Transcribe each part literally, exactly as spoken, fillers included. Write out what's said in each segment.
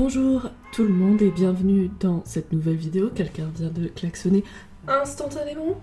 Bonjour tout le monde et bienvenue dans cette nouvelle vidéo. Quelqu'un vient de klaxonner instantanément.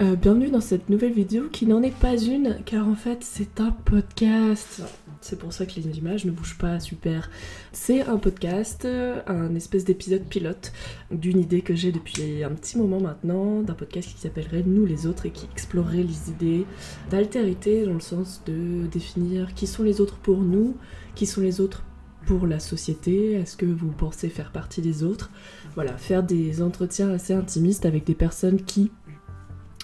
Euh, bienvenue dans cette nouvelle vidéo qui n'en est pas une, car en fait c'est un podcast. C'est pour ça que les images ne bougent pas super. C'est un podcast, un espèce d'épisode pilote d'une idée que j'ai depuis un petit moment maintenant, d'un podcast qui s'appellerait Nous, les autres, et qui explorerait les idées d'altérité dans le sens de définir qui sont les autres pour nous, qui sont les autres pour la société, est-ce que vous pensez faire partie des autres? Voilà, faire des entretiens assez intimistes avec des personnes qui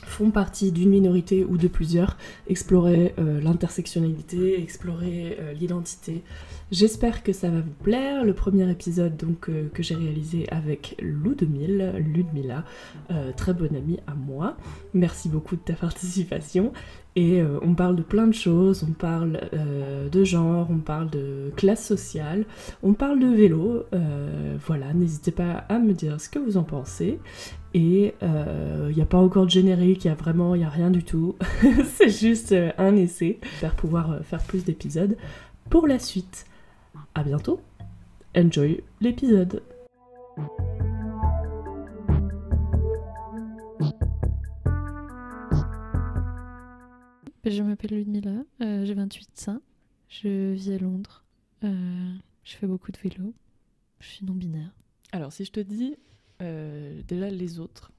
font partie d'une minorité ou de plusieurs, explorer euh, l'intersectionnalité, explorer euh, l'identité. J'espère que ça va vous plaire. Le premier épisode donc euh, que j'ai réalisé avec Ludmila, Ludmila, euh, très bonne amie à moi. Merci beaucoup de ta participation. Et euh, on parle de plein de choses, on parle euh, de genre, on parle de classe sociale, on parle de vélo, euh, voilà, n'hésitez pas à me dire ce que vous en pensez, et il euh, n'y a pas encore de générique, il n'y a vraiment, il n'y a rien du tout, c'est juste euh, un essai, pour pouvoir euh, faire plus d'épisodes pour la suite. À bientôt, enjoy l'épisode. Je m'appelle Ludmila, euh, j'ai vingt-huit ans, je vis à Londres, euh, je fais beaucoup de vélo, je suis non-binaire. Alors si je te dis euh, déjà les autres,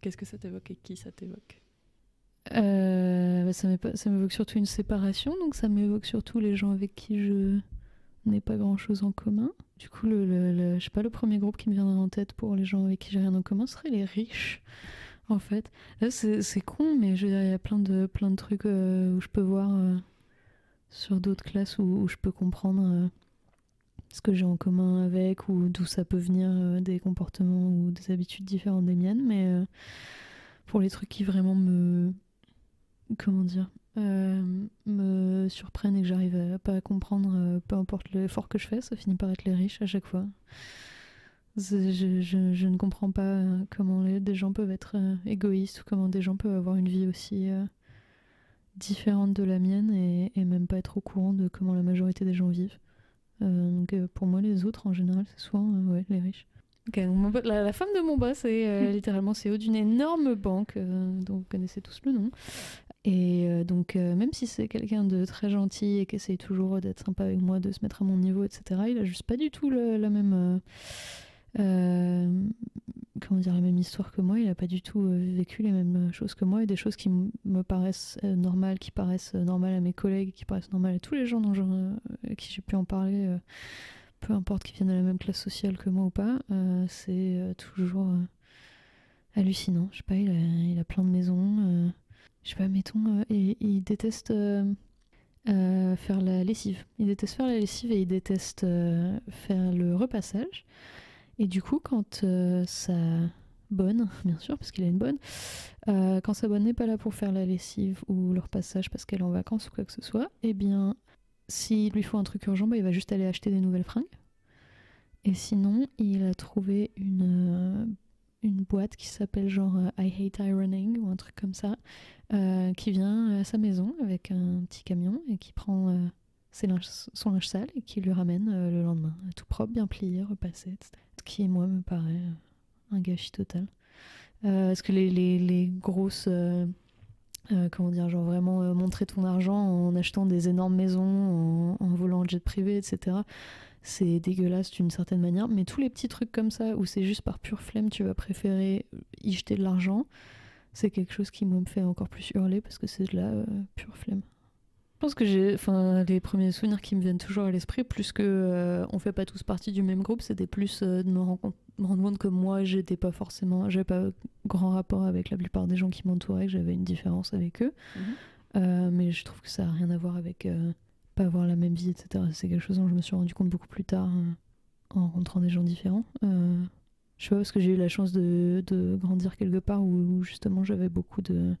qu'est-ce que ça t'évoque et qui ça t'évoque? euh, bah, Ça m'évoque surtout une séparation, donc ça m'évoque surtout les gens avec qui je n'ai pas grand-chose en commun. Du coup, le, le, le, je sais pas, le premier groupe qui me viendrait en tête pour les gens avec qui j'ai rien en commun serait les riches. En fait, là c'est con, mais je veux dire, il y a plein de, plein de trucs euh, où je peux voir euh, sur d'autres classes où, où je peux comprendre euh, ce que j'ai en commun avec, ou d'où ça peut venir euh, des comportements ou des habitudes différentes des miennes, mais euh, pour les trucs qui vraiment me... comment dire euh, me surprennent et que j'arrive à pas à comprendre, euh, peu importe l'effort que je fais, ça finit par être les riches à chaque fois. Je, je, je ne comprends pas comment les, des gens peuvent être euh, égoïstes, ou comment des gens peuvent avoir une vie aussi euh, différente de la mienne et, et même pas être au courant de comment la majorité des gens vivent. Euh, donc euh, pour moi, les autres en général, c'est souvent euh, ouais, les riches. Okay, donc, la, la femme de mon boss est euh, littéralement C E O d'une énorme banque euh, dont vous connaissez tous le nom. Et euh, donc euh, même si c'est quelqu'un de très gentil et qui essaye toujours d'être sympa avec moi, de se mettre à mon niveau, et cetera, il a juste pas du tout le, la même... Euh, Euh, comment dire, la même histoire que moi, il n'a pas du tout euh, vécu les mêmes choses que moi, et des choses qui me paraissent euh, normales, qui paraissent euh, normales à mes collègues, qui paraissent normales à tous les gens dont euh, qui j'ai pu en parler, euh, peu importe qu'ils viennent de la même classe sociale que moi ou pas, euh, c'est euh, toujours euh, hallucinant. Je sais pas, il a, il a plein de maisons, euh, je sais pas, mettons, euh, et, il déteste euh, euh, faire la lessive, il déteste faire la lessive et il déteste euh, faire le repassage. Et du coup, quand euh, sa bonne, bien sûr, parce qu'il a une bonne, euh, quand sa bonne n'est pas là pour faire la lessive ou le repassage parce qu'elle est en vacances ou quoi que ce soit, eh bien, s'il lui faut un truc urgent, bah, il va juste aller acheter des nouvelles fringues. Et sinon, il a trouvé une, euh, une boîte qui s'appelle genre euh, I hate Ironing ou un truc comme ça, euh, qui vient à sa maison avec un petit camion et qui prend... Euh, C'est linge, son linge sale et qui lui ramène euh, le lendemain, tout propre, bien plié, repassé, et cetera. Ce qui, moi, me paraît euh, un gâchis total. Euh, parce que les, les, les grosses... Euh, euh, comment dire, genre vraiment euh, montrer ton argent en achetant des énormes maisons, en, en volant en jet privé, et cetera. C'est dégueulasse d'une certaine manière. Mais tous les petits trucs comme ça, où c'est juste par pure flemme, tu vas préférer y jeter de l'argent, c'est quelque chose qui, moi, me fait encore plus hurler, parce que c'est de la euh, pure flemme. Je pense que j'ai, enfin, les premiers souvenirs qui me viennent toujours à l'esprit, plus que euh, on fait pas tous partie du même groupe, c'était plus euh, de me rendre compte que moi, j'étais pas forcément, j'avais pas grand rapport avec la plupart des gens qui m'entouraient, que j'avais une différence avec eux. Mmh. Euh, mais je trouve que ça a rien à voir avec euh, pas avoir la même vie, et cetera. C'est quelque chose dont je me suis rendu compte beaucoup plus tard euh, en rencontrant des gens différents. Euh, je sais pas, parce que j'ai eu la chance de, de grandir quelque part où, où justement j'avais beaucoup de...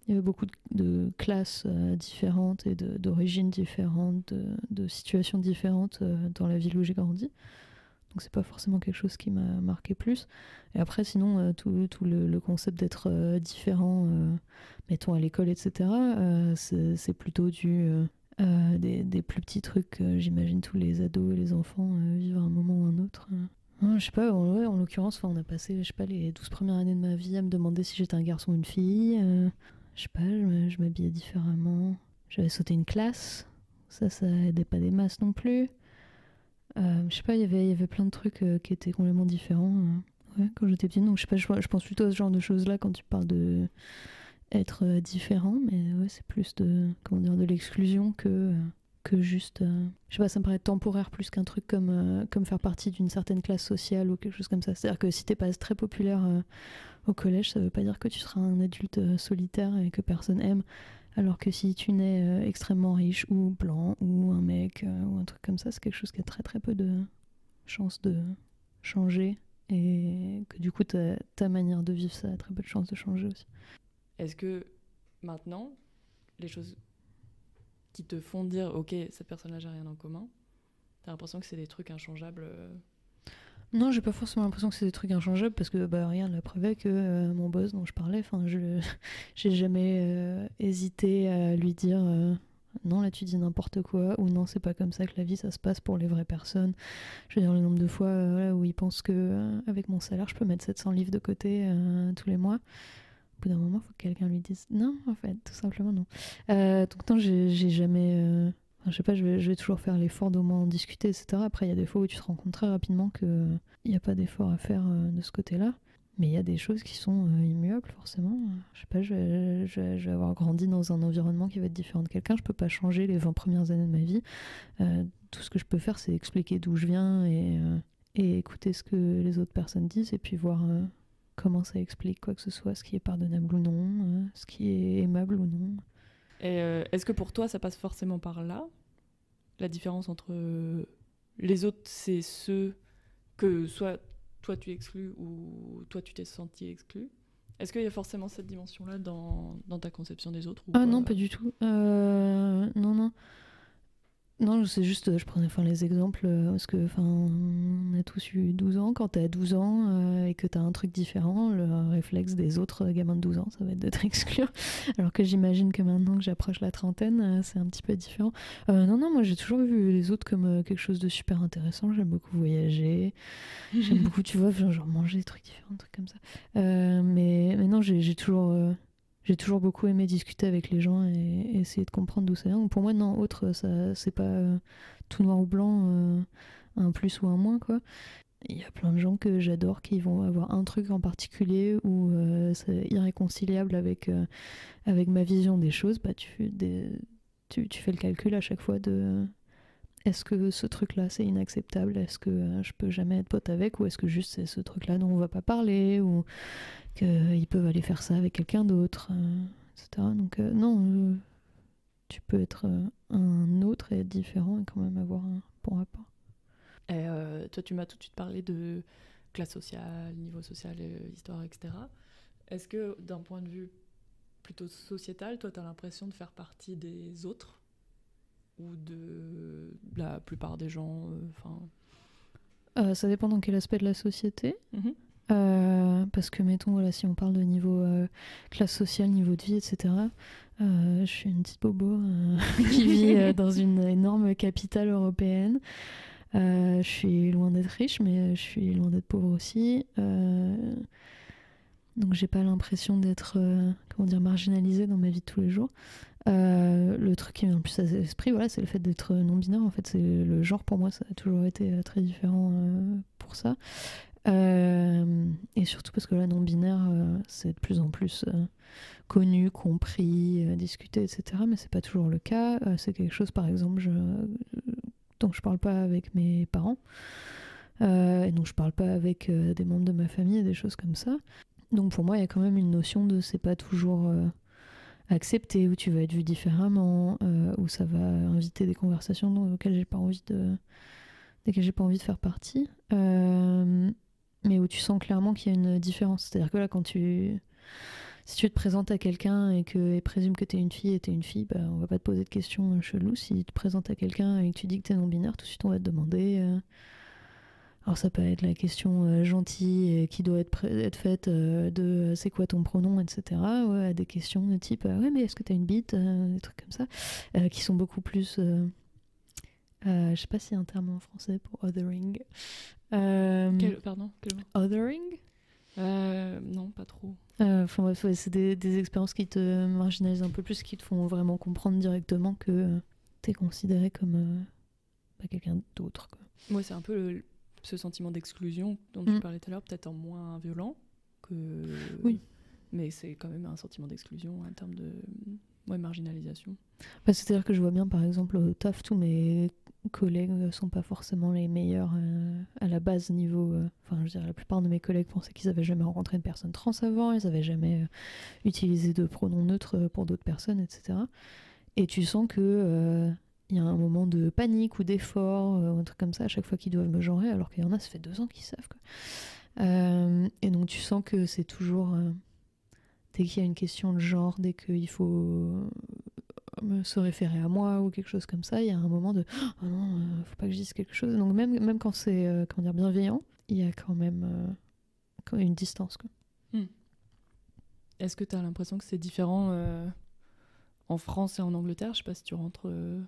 Il y avait beaucoup de, de classes euh, différentes et d'origines différentes, de, de situations différentes euh, dans la ville où j'ai grandi. Donc c'est pas forcément quelque chose qui m'a marqué plus. Et après sinon, euh, tout, tout le, le concept d'être euh, différent, euh, mettons à l'école, et cetera, euh, c'est plutôt du... Euh, euh, des, des plus petits trucs, euh, j'imagine tous les ados et les enfants euh, vivre à un moment ou un autre. Hein. Je sais pas, en, en l'occurrence, on a passé, je sais pas, les douze premières années de ma vie à me demander si j'étais un garçon ou une fille. Euh, je sais pas, je, je m'habillais différemment. J'avais sauté une classe, ça, ça aidait pas des masses non plus. Euh, je sais pas, y il avait, y avait plein de trucs euh, qui étaient complètement différents euh, ouais, quand j'étais petite. Donc je sais pas, je, je pense plutôt à ce genre de choses-là quand tu parles de être euh, différent, mais ouais, c'est plus de, comment dire, de l'exclusion que... Euh, que juste, euh, je sais pas, ça me paraît temporaire plus qu'un truc comme, euh, comme faire partie d'une certaine classe sociale ou quelque chose comme ça. C'est-à-dire que si t'es pas très populaire euh, au collège, ça veut pas dire que tu seras un adulte euh, solitaire et que personne aime, alors que si tu nais euh, extrêmement riche ou blanc ou un mec euh, ou un truc comme ça, c'est quelque chose qui a très très peu de chance de changer et que du coup ta, ta manière de vivre, ça a très peu de chance de changer aussi. Est-ce que maintenant, les choses... qui te font dire, ok, cette personne-là, j'ai rien en commun. T'as l'impression que c'est des trucs inchangeables? Non, j'ai pas forcément l'impression que c'est des trucs inchangeables parce que bah, rien ne la preuve que euh, mon boss dont je parlais, je j'ai jamais euh, hésité à lui dire euh, non, là tu dis n'importe quoi, ou non, c'est pas comme ça que la vie ça se passe pour les vraies personnes. Je veux dire, le nombre de fois euh, voilà, où il pense que euh, avec mon salaire, je peux mettre sept cents livres de côté euh, tous les mois. Au bout d'un moment, il faut que quelqu'un lui dise non, en fait, tout simplement non. Euh, donc, non, j'ai, j'ai jamais. Euh... Enfin, je sais pas, je vais, je vais toujours faire l'effort d'au moins en discuter, et cetera. Après, il y a des fois où tu te rends compte très rapidement qu'il n'y a pas d'effort à faire euh, de ce côté-là. Mais il y a des choses qui sont euh, immuables, forcément. Je sais pas, je vais, je, vais, je vais avoir grandi dans un environnement qui va être différent de quelqu'un. Je peux pas changer les vingt premières années de ma vie. Euh, tout ce que je peux faire, c'est expliquer d'où je viens et, euh, et écouter ce que les autres personnes disent et puis voir. Euh, comment ça explique quoi que ce soit, ce qui est pardonnable ou non, ce qui est aimable ou non. Et euh, est-ce que pour toi, ça passe forcément par là? La différence entre les autres, c'est ceux que soit toi tu exclus ou toi tu t'es senti exclu. Est-ce qu'il y a forcément cette dimension-là dans, dans ta conception des autres ou Ah quoi? Non, pas du tout. Euh, non, non. Non, c'est juste, je prenais enfin, les exemples, parce que, enfin, on a tous eu douze ans, quand t'as douze ans euh, et que t'as un truc différent, le réflexe des autres gamins de douze ans, ça va être de t'exclure, alors que j'imagine que maintenant que j'approche la trentaine, c'est un petit peu différent. Euh, non, non, moi j'ai toujours vu les autres comme quelque chose de super intéressant, j'aime beaucoup voyager, j'aime beaucoup, tu vois, genre manger des trucs différents, des trucs comme ça. Euh, mais, mais non, j'ai, j'ai toujours... Euh... J'ai toujours beaucoup aimé discuter avec les gens et, et essayer de comprendre d'où ça vient. Pour moi, non, autre, ça, c'est pas euh, tout noir ou blanc, euh, un plus ou un moins, quoi. Il y a plein de gens que j'adore qui vont avoir un truc en particulier où euh, c'est irréconciliable avec, euh, avec ma vision des choses. Bah, tu, des, tu, tu fais le calcul à chaque fois de euh, est-ce que ce truc-là, c'est inacceptable? Est-ce que euh, je peux jamais être pote avec? Ou est-ce que juste c'est ce truc-là dont on va pas parler? Ou... qu'ils peuvent aller faire ça avec quelqu'un d'autre, euh, et cetera. Donc euh, non, euh, tu peux être euh, un autre et être différent et quand même avoir un bon rapport. Et euh, toi, tu m'as tout de suite parlé de classe sociale, niveau social, euh, histoire, et cetera. Est-ce que d'un point de vue plutôt sociétal, toi, tu as l'impression de faire partie des autres ou de la plupart des gens euh, euh, ça dépend dans quel aspect de la société. Mmh. Euh, parce que mettons voilà, si on parle de niveau euh, classe sociale, niveau de vie, etc., euh, je suis une petite bobo euh, qui vit euh, dans une énorme capitale européenne, euh, je suis loin d'être riche mais je suis loin d'être pauvre aussi, euh, donc j'ai pas l'impression d'être euh, comment dire, marginalisée dans ma vie de tous les jours. Euh, le truc qui me vient le plus à l'esprit, voilà, c'est le fait d'être non-binaire, en fait. C'est le genre, pour moi ça a toujours été euh, très différent euh, pour ça. Euh, et surtout parce que là, non-binaire, euh, c'est de plus en plus euh, connu, compris, euh, discuté, et cetera. Mais c'est pas toujours le cas. Euh, c'est quelque chose, par exemple, je, euh, dont je parle pas avec mes parents, euh, et dont je parle pas avec euh, des membres de ma famille et des choses comme ça. Donc pour moi, il y a quand même une notion de c'est pas toujours euh, accepté, où tu vas être vu différemment, euh, où ça va inviter des conversations auxquelles j'ai pas envie de, desquelles j'ai pas envie de faire partie. Euh, mais où tu sens clairement qu'il y a une différence. C'est-à-dire que là, quand tu... si tu te présentes à quelqu'un et que et présume que t'es une fille et t'es une fille, bah, on va pas te poser de questions cheloues. Si tu te présentes à quelqu'un et que tu dis que t'es non-binaire, tout de suite on va te demander euh, Alors ça peut être la question euh, gentille et qui doit être, être faite euh, de euh, c'est quoi ton pronom, et cetera. Ouais, à des questions de type euh, ouais mais est-ce que t'as une bite, euh, des trucs comme ça, euh, qui sont beaucoup plus... Euh, euh, je sais pas s'il y a un terme en français pour othering. Euh, quel, pardon quel mot ? Othering ? Euh, non, pas trop. Euh, enfin, bref, ouais, c'est des, des expériences qui te marginalisent un peu plus, qui te font vraiment comprendre directement que euh, t'es considéré comme euh, bah, quelqu'un d'autre. Moi, ouais, c'est un peu le, ce sentiment d'exclusion dont mmh. tu parlais tout à l'heure, peut-être en moins violent que. Oui. Mais c'est quand même un sentiment d'exclusion en termes de ouais, marginalisation. Bah, c'est-à-dire que je vois bien, par exemple, au taf, tous mes collègues sont pas forcément les meilleurs euh, à la base niveau... Euh, enfin, je veux dire, la plupart de mes collègues pensaient qu'ils n'avaient jamais rencontré une personne trans avant, ils n'avaient jamais euh, utilisé de pronoms neutres pour d'autres personnes, et cetera. Et tu sens que euh, y a un moment de panique ou d'effort, euh, ou un truc comme ça, à chaque fois qu'ils doivent me genrer, alors qu'il y en a, ça fait deux ans qu'ils savent, quoi. Euh, et donc tu sens que c'est toujours... Euh, dès qu'il y a une question de genre, dès qu'il faut... se référer à moi ou quelque chose comme ça, il y a un moment de oh non, euh, faut pas que je dise quelque chose. Donc même même quand c'est euh, comment dire bienveillant, il y a quand même euh, quand une distance quoi. Hmm. Est-ce que tu as l'impression que c'est différent euh, en France et en Angleterre? Je sais pas si tu rentres. Euh...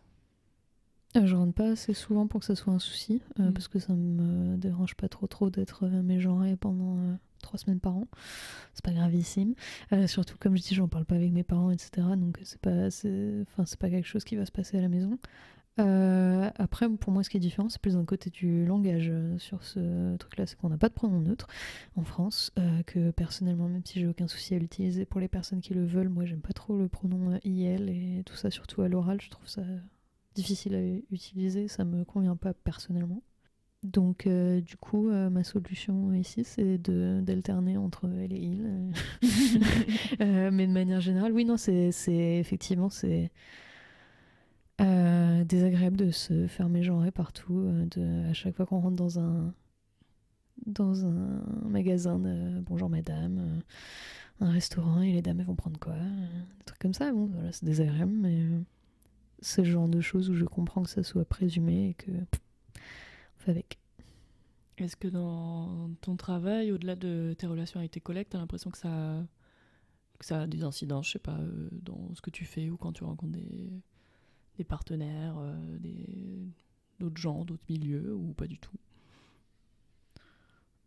Euh, je rentre pas assez souvent pour que ça soit un souci euh, hmm. parce que ça me dérange pas trop trop d'être euh, mégenrée pendant euh, trois semaines par an, c'est pas gravissime. Euh, surtout comme je dis, j'en parle pas avec mes parents, et cetera. Donc c'est pas, c'est, enfin c'est pas quelque chose qui va se passer à la maison. Euh, après, pour moi, ce qui est différent, c'est plus d'un côté du langage euh, sur ce truc-là, c'est qu'on n'a pas de pronom neutre en France. Euh, que personnellement, même si j'ai aucun souci à l'utiliser pour les personnes qui le veulent, moi j'aime pas trop le pronom euh, il et tout ça, surtout à l'oral. Je trouve ça difficile à utiliser, ça me convient pas personnellement. Donc euh, du coup euh, ma solution ici c'est de d'alterner entre elle et il euh, mais de manière générale oui non c'est c'est effectivement c'est euh, désagréable de se faire mégenrer partout euh, de à chaque fois qu'on rentre dans un dans un magasin de bonjour madame euh, un restaurant et les dames elles vont prendre quoi euh, des trucs comme ça bon voilà c'est désagréable mais euh, c'est le genre de choses où je comprends que ça soit présumé et que pff, avec. Est-ce que dans ton travail, au-delà de tes relations avec tes collègues, t'as l'impression que ça, que ça a des incidences, je sais pas, dans ce que tu fais ou quand tu rencontres des, des partenaires, des, d'autres gens, d'autres milieux ou pas du tout?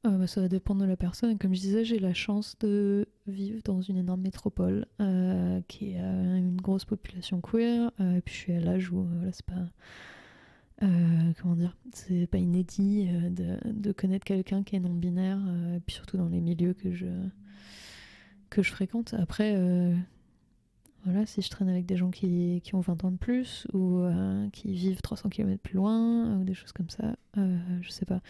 Euh, bah, ça va dépendre de la personne. Comme je disais, j'ai la chance de vivre dans une énorme métropole euh, qui a une grosse population queer. Euh, et puis je suis à l'âge où euh, là, c'est pas... Euh, comment dire, c'est pas inédit euh, de, de connaître quelqu'un qui est non-binaire, euh, et puis surtout dans les milieux que je, que je fréquente. Après, euh, voilà, si je traîne avec des gens qui, qui ont vingt ans de plus, ou euh, qui vivent trois cents kilomètres plus loin, ou des choses comme ça, euh, je sais pas.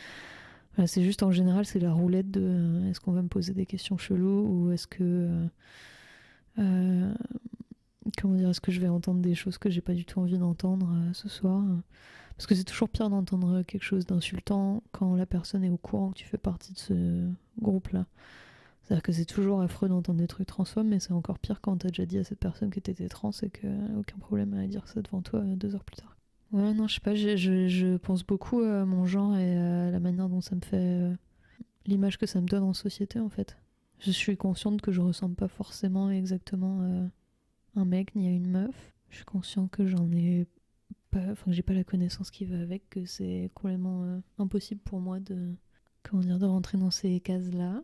Voilà, c'est juste en général, c'est la roulette de euh, est-ce qu'on va me poser des questions cheloues, ou est-ce que. Euh, euh, comment dire, est-ce que je vais entendre des choses que j'ai pas du tout envie d'entendre euh, ce soir? Parce que c'est toujours pire d'entendre quelque chose d'insultant quand la personne est au courant que tu fais partie de ce groupe-là. C'est-à-dire que c'est toujours affreux d'entendre des trucs transphobes, mais c'est encore pire quand t'as déjà dit à cette personne que t'étais trans et qu'elle a aucun problème à dire ça devant toi deux heures plus tard. Ouais, non, je sais pas, je, je, je pense beaucoup à mon genre et à la manière dont ça me fait... Euh, l'image que ça me donne en société, en fait. Je suis consciente que je ressemble pas forcément exactement euh, un mec ni à une meuf. Je suis consciente que j'en ai... Enfin, j'ai pas la connaissance qui va avec, que c'est complètement euh, impossible pour moi de, comment dire, de rentrer dans ces cases-là.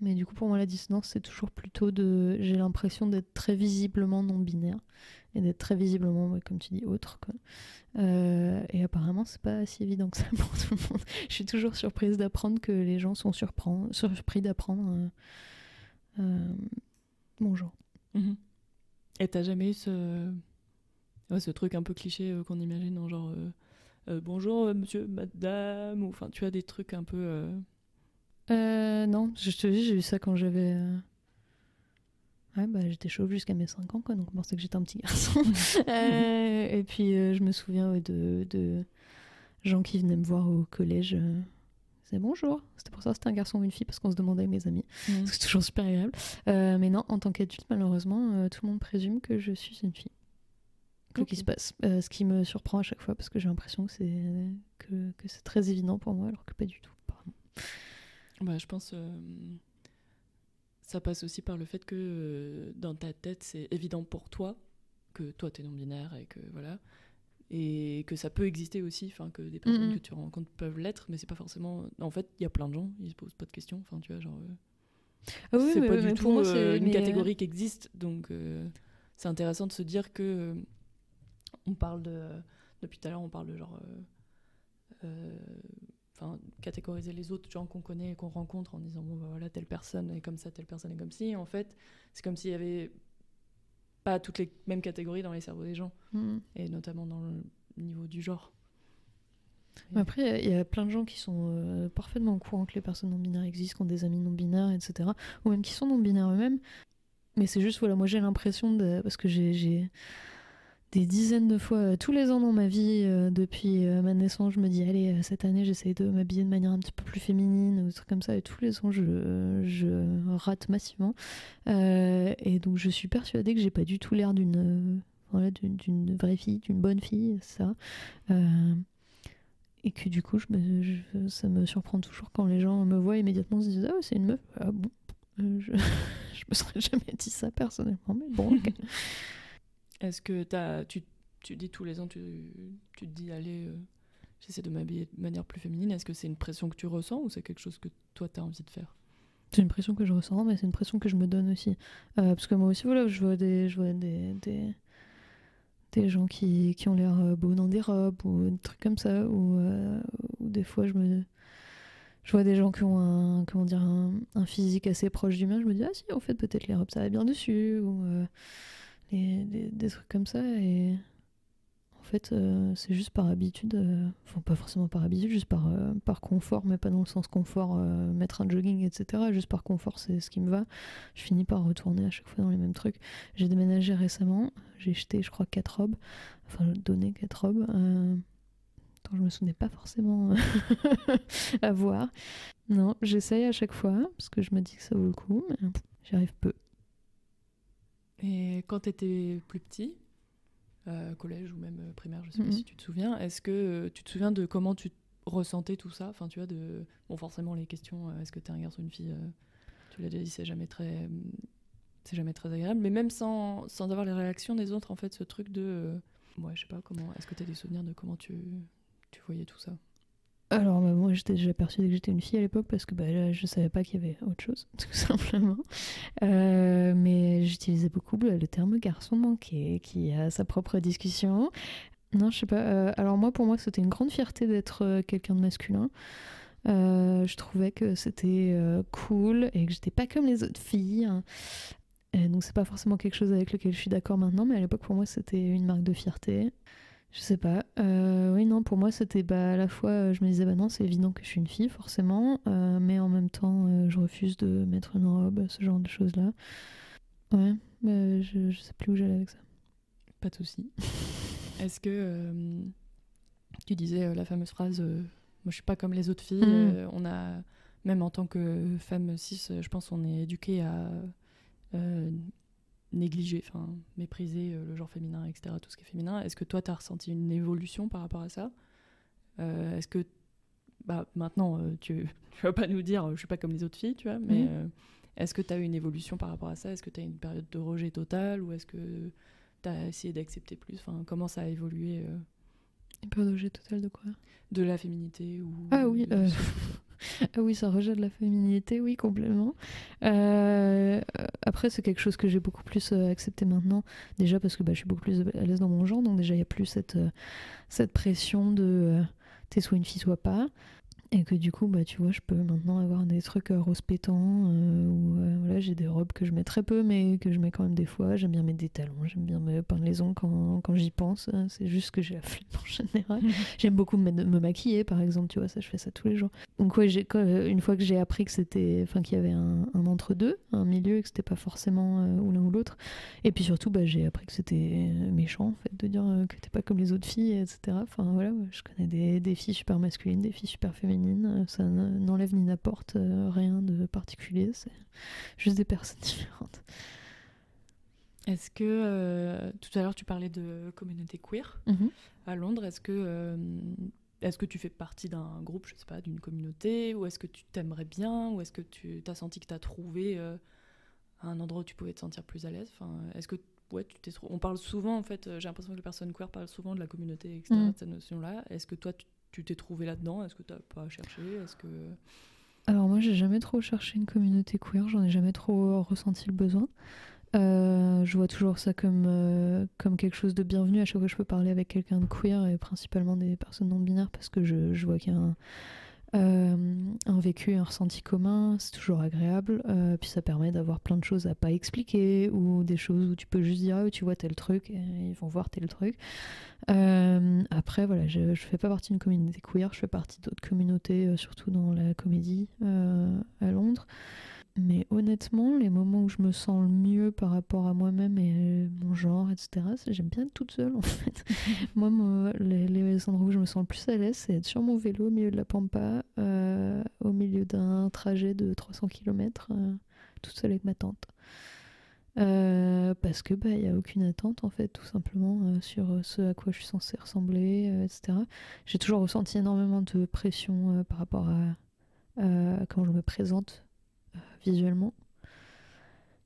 Mais du coup, pour moi, la dissonance, c'est toujours plutôt de... J'ai l'impression d'être très visiblement non-binaire et d'être très visiblement, ouais, comme tu dis, autre, quoi. Euh, et apparemment, c'est pas si évident que ça pour tout le monde. Je suis toujours surprise d'apprendre que les gens sont surpris d'apprendre euh, euh, mon genre. Mmh. Et t'as jamais eu ce... Ouais, ce truc un peu cliché euh, qu'on imagine en genre euh, euh, bonjour euh, monsieur, madame, ou enfin tu as des trucs un peu. Euh... Euh, non, je te dis, j'ai eu ça quand j'avais. Euh... Ouais, bah j'étais chauve jusqu'à mes cinq ans, quoi, donc on pensait que j'étais un petit garçon. euh, et puis euh, je me souviens ouais, de, de gens qui venaient me voir au collège. Euh... C'est bonjour, c'était pour ça c'était un garçon ou une fille parce qu'on se demandait avec mes amis, mmh. C'est toujours super agréable. Euh, mais non, en tant qu'adulte, malheureusement, euh, tout le monde présume que je suis une fille. Okay. Qui se passe, euh, ce qui me surprend à chaque fois parce que j'ai l'impression que c'est, que, que c'est très évident pour moi alors que pas du tout. Pas. Bah, je pense que euh, ça passe aussi par le fait que euh, dans ta tête, c'est évident pour toi que toi, tu es non-binaire et que voilà. Et que ça peut exister aussi, enfin que des personnes mmh. que tu rencontres peuvent l'être, mais c'est pas forcément. En fait, il y a plein de gens, ils se posent pas de questions. Enfin, tu vois, genre. Euh... Ah oui, c'est mais pas mais du tout moi, euh, une mais... catégorie qui existe, donc euh, c'est intéressant de se dire que euh, on parle de. Depuis tout à l'heure, on parle de genre. Enfin, euh, euh, catégoriser les autres gens qu'on connaît et qu'on rencontre en disant bon, bah, voilà, telle personne est comme ça, telle personne est comme ci. En fait, c'est comme s'il y avait pas toutes les mêmes catégories dans les cerveaux des gens, mmh. et notamment dans le niveau du genre. Et... Après, il y a plein de gens qui sont euh, parfaitement au courant que les personnes non-binaires existent, qui ont des amis non-binaires, et cetera, ou même qui sont non-binaires eux-mêmes. Mais c'est juste, voilà, moi j'ai l'impression, de... parce que j'ai, j'ai des dizaines de fois, euh, tous les ans dans ma vie, euh, depuis euh, ma naissance, je me dis, allez, euh, cette année, j'essaye de m'habiller de manière un petit peu plus féminine, ou des trucs comme ça, et tous les ans, je, euh, je rate massivement. Euh, et donc, je suis persuadée que j'ai pas du tout l'air d'une, euh, voilà, d'une, d'une vraie fille, d'une bonne fille, ça. Euh, et que du coup, je me, je, ça me surprend toujours quand les gens me voient immédiatement, se disent, ah, c'est une meuf. Ah bon, euh, je, je me serais jamais dit ça personnellement, mais bon, ok. Est-ce que t'as, tu, tu dis tous les ans, tu, tu te dis, allez, euh, j'essaie de m'habiller de manière plus féminine. Est-ce que c'est une pression que tu ressens ou c'est quelque chose que toi, tu as envie de faire ? C'est une pression que je ressens, mais c'est une pression que je me donne aussi. Euh, parce que moi aussi, voilà, je vois des, je vois des, des, des gens qui, qui ont l'air beaux dans des robes ou des trucs comme ça. Ou euh, des fois, je me... Je vois des gens qui ont un, comment dire, un, un physique assez proche du mien. Je me dis, ah si, en fait, peut-être les robes, ça va bien dessus. Ou... Euh, Et des, des trucs comme ça, et en fait, euh, c'est juste par habitude, euh... enfin, pas forcément par habitude, juste par, euh, par confort, mais pas dans le sens confort, euh, mettre un jogging, et cetera. Juste par confort, c'est ce qui me va. Je finis par retourner à chaque fois dans les mêmes trucs. J'ai déménagé récemment, j'ai jeté, je crois, quatre robes, enfin, donné quatre robes. Euh... Attends, je me souvenais pas forcément à voir. Non, j'essaye à chaque fois, parce que je me dis que ça vaut le coup, mais j'y arrive peu. Et quand tu étais plus petit, euh, collège ou même primaire, je ne sais pas mmh. si tu te souviens, est-ce que euh, tu te souviens de comment tu ressentais tout ça ? Enfin, tu vois, de... Bon, forcément, les questions, euh, est-ce que tu es un garçon ou une fille, euh, tu l'as déjà dit, c'est jamais très, c'est jamais très agréable. Mais même sans, sans avoir les réactions des autres, en fait, ce truc de... Euh... Ouais, je sais pas, comment... Est-ce que tu as des souvenirs de comment tu, tu voyais tout ça ? Alors, bah, moi, j'étais déjà persuadée que j'étais une fille à l'époque parce que bah, là, je savais pas qu'il y avait autre chose, tout simplement. Euh, mais j'utilisais beaucoup le terme garçon manqué, qui a sa propre discussion. Non, je sais pas. Euh, alors, moi, pour moi, c'était une grande fierté d'être quelqu'un de masculin. Euh, je trouvais que c'était euh, cool et que j'étais pas comme les autres filles. Et donc, c'est pas forcément quelque chose avec lequel je suis d'accord maintenant, mais à l'époque, pour moi, c'était une marque de fierté. Je sais pas. Euh, oui, non, pour moi, c'était bah, à la fois, je me disais, bah non, c'est évident que je suis une fille, forcément, euh, mais en même temps, euh, je refuse de mettre une robe, ce genre de choses-là. Ouais, mais je, je sais plus où j'allais avec ça. Pas de soucis. Est-ce que euh, tu disais euh, la fameuse phrase euh, moi, je suis pas comme les autres filles, mmh. euh, on a, même en tant que femme cis, je pense qu'on est éduqué à Euh, négliger, enfin mépriser euh, le genre féminin, et cetera, tout ce qui est féminin. Est-ce que toi, tu as ressenti une évolution par rapport à ça ? euh, Est-ce que, bah, maintenant, euh, tu ne vas pas nous dire, je ne suis pas comme les autres filles, tu vois, mais mmh. euh, est-ce que tu as eu une évolution par rapport à ça ? Est-ce que tu as eu une période de rejet total ou est-ce que tu as essayé d'accepter plus ? Enfin, comment ça a évolué euh... Une période de rejet total de quoi ? De la féminité ou... Ah oui euh... Ah oui, ça rejette la féminité, oui, complètement. Euh, après, c'est quelque chose que j'ai beaucoup plus euh, accepté maintenant, déjà parce que bah, je suis beaucoup plus à l'aise dans mon genre, donc déjà, il n'y a plus cette, euh, cette pression de euh, « t'es soit une fille, soit pas ». Et que du coup, bah, tu vois, je peux maintenant avoir des trucs euh, rose pétant, euh, où euh, voilà, j'ai des robes que je mets très peu, mais que je mets quand même des fois. J'aime bien mettre des talons, j'aime bien me peindre les ongles quand, quand j'y pense. Hein. C'est juste que j'ai la flemme en général. J'aime beaucoup me, me maquiller, par exemple, tu vois, ça, je fais ça tous les jours. Donc ouais, j'ai, quoi, une fois que j'ai appris que c'était, enfin, qu'il y avait un, un entre-deux, un milieu, et que c'était pas forcément euh, ou l'un ou l'autre. Et puis surtout, bah, j'ai appris que c'était méchant, en fait, de dire euh, que t'es pas comme les autres filles, et cetera. Enfin voilà, ouais, je connais des, des filles super masculines, des filles super féminines. Ça n'enlève ni n'apporte rien de particulier, c'est juste des personnes différentes. Est-ce que, euh, tout à l'heure tu parlais de communauté queer mm-hmm. à Londres, est-ce que euh, est-ce que tu fais partie d'un groupe, je sais pas, d'une communauté, ou est-ce que tu t'aimerais bien, ou est-ce que tu t'as senti que t'as trouvé euh, un endroit où tu pouvais te sentir plus à l'aise, enfin, est-ce que ouais, tu t'es... on parle souvent, en fait, j'ai l'impression que les personnes queer parlent souvent de la communauté, et cetera, mmh. de cette notion-là. Est-ce que toi, tu, tu t'es trouvé là-dedans? Est-ce que t'as pas cherché? Est-ce que... Alors moi, j'ai jamais trop cherché une communauté queer, j'en ai jamais trop ressenti le besoin. Euh, je vois toujours ça comme, euh, comme quelque chose de bienvenu à chaque fois que je peux parler avec quelqu'un de queer, et principalement des personnes non-binaires, parce que je, je vois qu'il y a un, euh, un vécu et un ressenti commun, c'est toujours agréable, euh, puis ça permet d'avoir plein de choses à pas expliquer, ou des choses où tu peux juste dire ah, tu vois tel truc, et ils vont voir tel truc. Euh, après voilà, je, je fais pas partie d'une communauté queer, je fais partie d'autres communautés, euh, surtout dans la comédie euh, à Londres. Mais honnêtement, les moments où je me sens le mieux par rapport à moi-même et mon genre, et cetera, j'aime bien être toute seule, en fait. Moi, moi les, les endroits où je me sens le plus à l'aise, c'est être sur mon vélo au milieu de la pampa, euh, au milieu d'un trajet de trois cents kilomètres, euh, toute seule avec ma tante. Euh, parce que bah, y a aucune attente, en fait, tout simplement, euh, sur ce à quoi je suis censée ressembler, euh, et cetera. J'ai toujours ressenti énormément de pression euh, par rapport à euh, quand je me présente visuellement,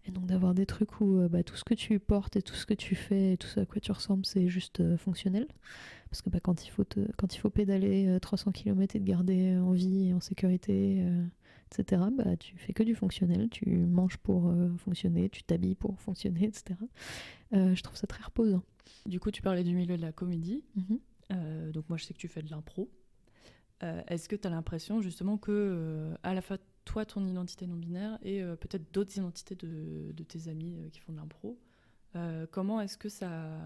et donc d'avoir des trucs où euh, bah, tout ce que tu portes et tout ce que tu fais et tout ce à quoi tu ressembles, c'est juste euh, fonctionnel, parce que bah, quand, il faut te, quand il faut pédaler euh, trois cents kilomètres et te garder en vie et en sécurité, euh, et cetera, bah, tu fais que du fonctionnel, tu manges pour euh, fonctionner, tu t'habilles pour fonctionner, et cetera. Euh, je trouve ça très reposant. Du coup, tu parlais du milieu de la comédie, mm-hmm. euh, donc moi je sais que tu fais de l'impro. Euh, est-ce que tu as l'impression justement que euh, à la fois toi, ton identité non-binaire et euh, peut-être d'autres identités de, de tes amis euh, qui font de l'impro, euh, comment est-ce que ça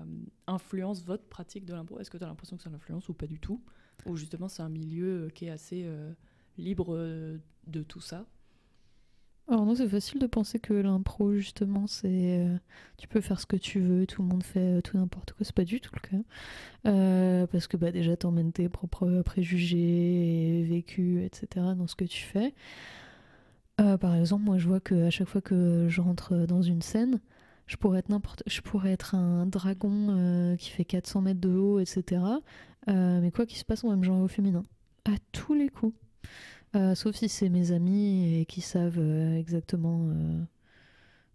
influence votre pratique de l'impro? Est-ce que tu as l'impression que ça l'influence ou pas du tout? Ou justement, c'est un milieu qui est assez euh, libre euh, de tout ça? Alors non, c'est facile de penser que l'impro, justement, c'est... Euh, tu peux faire ce que tu veux, tout le monde fait euh, tout n'importe quoi. C'est pas du tout le cas. Euh, parce que bah, déjà, t'emmènes tes propres préjugés, et vécus, et cetera dans ce que tu fais. Euh, par exemple, moi, je vois qu'à chaque fois que je rentre dans une scène, je pourrais être, n'importe... je pourrais être un dragon euh, qui fait quatre cents mètres de haut, et cetera. Euh, mais quoi qu'il se passe, on va me genrer au féminin. À tous les coups. Euh, sauf si c'est mes amis et qui savent euh, exactement, euh,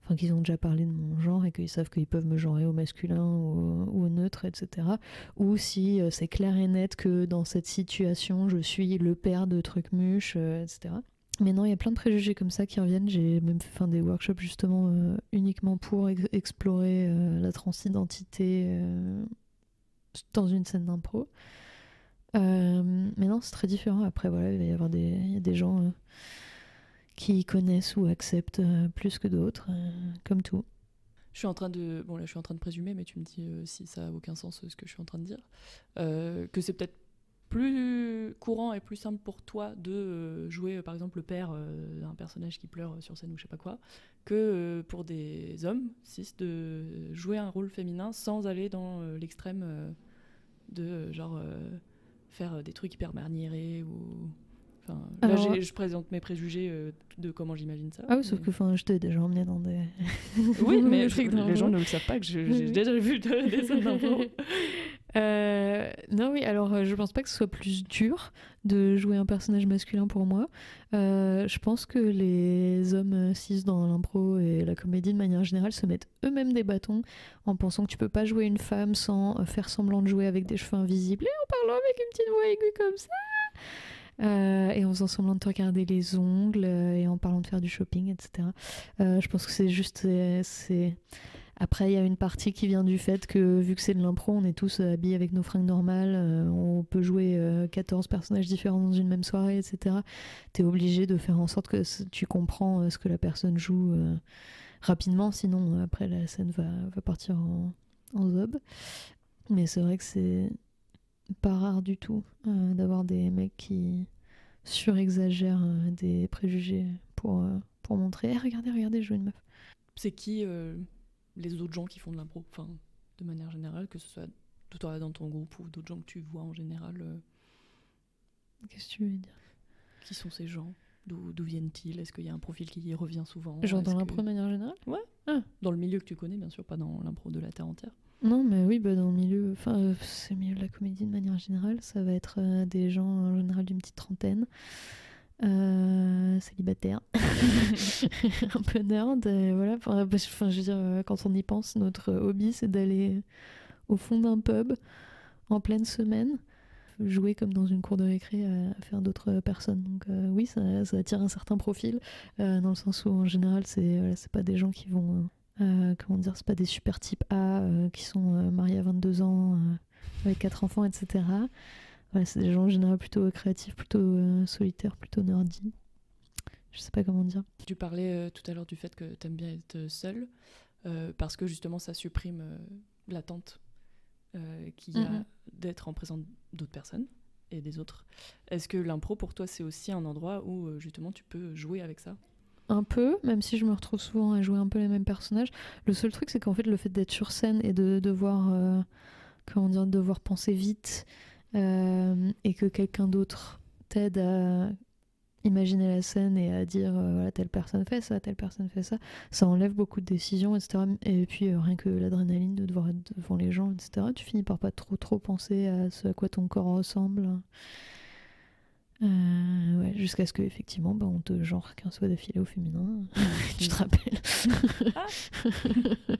enfin qu'ils ont déjà parlé de mon genre et qu'ils savent qu'ils peuvent me genrer au masculin ou, ou au neutre, et cetera. Ou si euh, c'est clair et net que dans cette situation je suis le père de trucmuche, euh, et cetera. Mais non, il y a plein de préjugés comme ça qui reviennent. J'ai même fait des workshops justement euh, uniquement pour ex- explorer euh, la transidentité euh, dans une scène d'impro. Euh, mais non, c'est très différent. Après, voilà, il va y avoir des, il y a des gens euh, qui connaissent ou acceptent euh, plus que d'autres, euh, comme tout. Je suis en train de, bon là, je suis en train de présumer, mais tu me dis euh, si ça a aucun sens euh, ce que je suis en train de dire, euh, que c'est peut-être plus courant et plus simple pour toi de euh, jouer, euh, par exemple, le père euh, d'un personnage qui pleure sur scène ou je sais pas quoi, que euh, pour des hommes cis de jouer un rôle féminin sans aller dans euh, l'extrême euh, de euh, genre. Euh, faire des trucs hyper maniérés ou... Enfin, alors, là, j'ai, je présente mes préjugés euh, de comment j'imagine ça. Ah oui, mais... sauf que je t'ai déjà emmené dans des... oui, mais je, les gens ne le savent pas que je, j'ai déjà vu de, des scènes d'impro. Euh, non, oui, alors je pense pas que ce soit plus dur de jouer un personnage masculin pour moi. Euh, je pense que les hommes cis dans l'impro et la comédie de manière générale se mettent eux-mêmes des bâtons en pensant que tu peux pas jouer une femme sans faire semblant de jouer avec des cheveux invisibles et en parlant avec une petite voix aiguë comme ça. Euh, et en faisant semblant de te regarder les ongles euh, et en parlant de faire du shopping, et cetera. Euh, je pense que c'est juste... C'est, c'est... Après, il y a une partie qui vient du fait que, vu que c'est de l'impro, on est tous habillés avec nos fringues normales, euh, on peut jouer euh, quatorze personnages différents dans une même soirée, et cetera. T'es obligé de faire en sorte que tu comprends euh, ce que la personne joue euh, rapidement, sinon après la scène va, va partir en, en zob. Mais c'est vrai que c'est... pas rare du tout euh, d'avoir des mecs qui surexagèrent euh, des préjugés pour, euh, pour montrer hey, « Regardez, regardez, je joue une meuf ». C'est qui euh, les autres gens qui font de l'impro, enfin, de manière générale, que ce soit toi dans ton groupe ou d'autres gens que tu vois en général euh... Qu'est-ce que tu veux dire? Qui sont ces gens? D'où, d'où viennent-ils? Est-ce qu'il y a un profil qui revient souvent? Genre dans l'impro que... de manière générale? Ouais, ah. Dans le milieu que tu connais, bien sûr, pas dans l'impro de la terre entière. Non, mais oui, bah dans le milieu, enfin, euh, c'est le milieu de la comédie de manière générale, ça va être euh, des gens en général d'une petite trentaine, euh, célibataires, un peu nerd, et voilà. Enfin, je veux dire, quand on y pense, notre hobby, c'est d'aller au fond d'un pub en pleine semaine, jouer comme dans une cour de récré à faire d'autres personnes. Donc euh, oui, ça, ça attire un certain profil, euh, dans le sens où en général, c'est voilà, c'est pas des gens qui vont... Euh, Euh, comment dire, c'est pas des super types A euh, qui sont euh, mariés à vingt-deux ans euh, avec quatre enfants, et cetera. Voilà, c'est des gens en général plutôt créatifs, plutôt euh, solitaires, plutôt nerdy. Je sais pas comment dire. Tu parlais euh, tout à l'heure du fait que t'aimes bien être seule euh, parce que justement ça supprime euh, l'attente euh, qu'il y a mmh. d'être en présence d'autres personnes et des autres. Est-ce que l'impro pour toi c'est aussi un endroit où euh, justement tu peux jouer avec ça ? Un peu, même si je me retrouve souvent à jouer un peu les mêmes personnages. Le seul truc, c'est qu'en fait, le fait d'être sur scène et de devoir, euh, comment dire, devoir penser vite euh, et que quelqu'un d'autre t'aide à imaginer la scène et à dire euh, voilà, telle personne fait ça, telle personne fait ça, ça enlève beaucoup de décisions, et cetera. Et puis, euh, rien que l'adrénaline de devoir être devant les gens, et cetera, tu finis par pas trop, trop penser à ce à quoi ton corps ressemble. Euh, ouais, jusqu'à ce que effectivement bah, on te genre qu'un soit d'affilée au féminin. Tu te rappelles? Ah.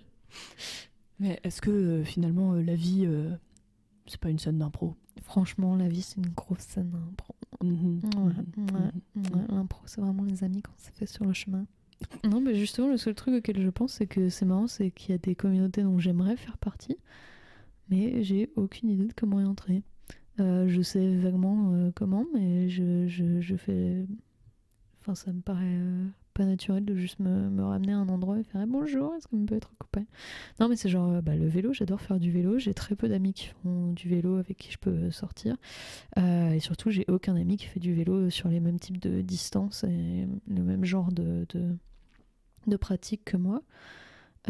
Mais est-ce que euh, finalement euh, la vie euh, c'est pas une scène d'impro? Franchement la vie c'est une grosse scène d'impro. Mm-hmm. Ouais, mm-hmm. Ouais, ouais, l'impro c'est vraiment les amis qu'on s'est fait sur le chemin. Non mais justement le seul truc auquel je pense c'est que c'est marrant, c'est qu'il y a des communautés dont j'aimerais faire partie mais j'ai aucune idée de comment y entrer. Euh, je sais vaguement euh, comment, mais je, je, je fais... Enfin, ça me paraît euh, pas naturel de juste me, me ramener à un endroit et faire eh, « Bonjour, est-ce que vous pouvez être coupé ?» Non, mais c'est genre euh, bah, le vélo, j'adore faire du vélo. J'ai très peu d'amis qui font du vélo avec qui je peux sortir. Euh, et surtout, j'ai aucun ami qui fait du vélo sur les mêmes types de distances et le même genre de, de, de pratique que moi.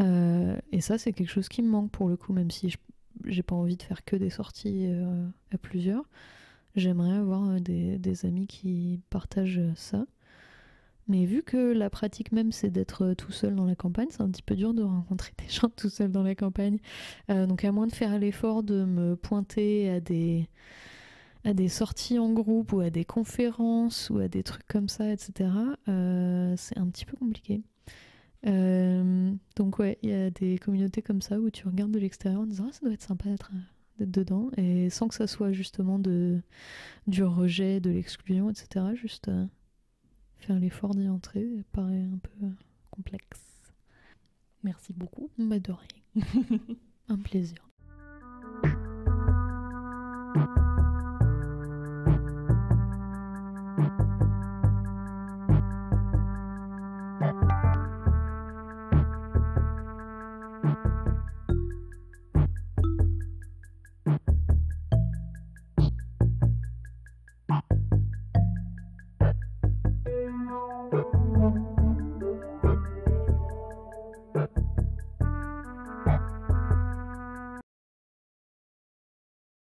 Euh, et ça, c'est quelque chose qui me manque pour le coup, même si je j'ai pas envie de faire que des sorties euh, à plusieurs. J'aimerais avoir des, des amis qui partagent ça. Mais vu que la pratique même, c'est d'être tout seul dans la campagne, c'est un petit peu dur de rencontrer des gens tout seul dans la campagne. Euh, donc à moins de faire l'effort de me pointer à des, à des sorties en groupe ou à des conférences ou à des trucs comme ça, et cetera, euh, c'est un petit peu compliqué. Euh, donc ouais, il y a des communautés comme ça où tu regardes de l'extérieur en disant ah, ça doit être sympa d'être, d'être dedans, et sans que ça soit justement de, du rejet, de l'exclusion, et cetera. Juste euh, faire l'effort d'y entrer paraît un peu euh, complexe. Merci beaucoup. Bah de rien. Un plaisir.